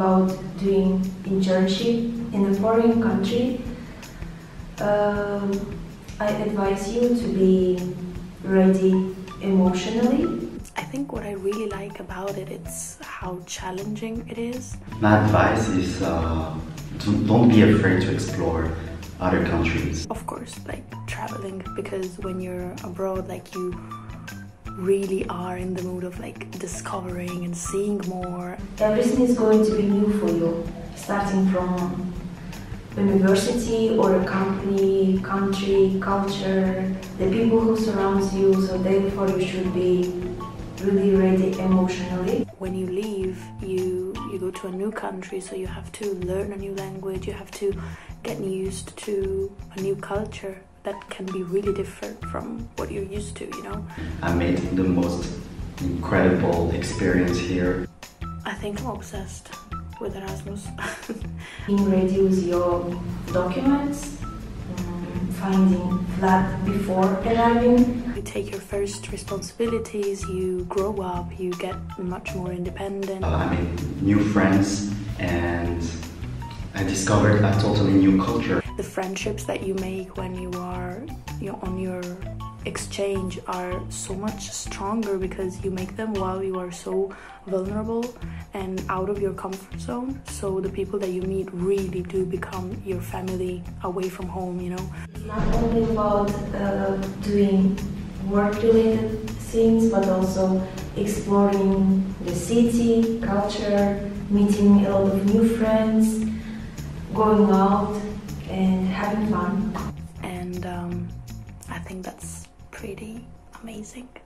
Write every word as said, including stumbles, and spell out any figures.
about doing internship in a foreign country, uh, I advise you to be ready emotionally. I think what I really like about it is how challenging it is. My advice is uh, to don't be afraid to explore other countries. Of course, like traveling, because when you're abroad, like you really are in the mood of like discovering and seeing more. Everything is going to be new for you, starting from university or a company, country, culture, the people who surround you, so therefore you should be really ready emotionally. When you leave, you, you go to a new country, so you have to learn a new language, you have to get used to a new culture that can be really different from what you're used to, you know? I made the most incredible experience here. I think I'm obsessed with Erasmus. Being ready with your documents, um, finding flat before arriving. You take your first responsibilities, you grow up, you get much more independent. Uh, I made new friends and I discovered a totally new culture. The friendships that you make when you are you know, on your exchange are so much stronger because you make them while you are so vulnerable and out of your comfort zone. So the people that you meet really do become your family away from home, you know. It's not only about uh, doing work-related things, but also exploring the city, culture, meeting a lot of new friends, going out and having fun. And um, I think that's pretty amazing.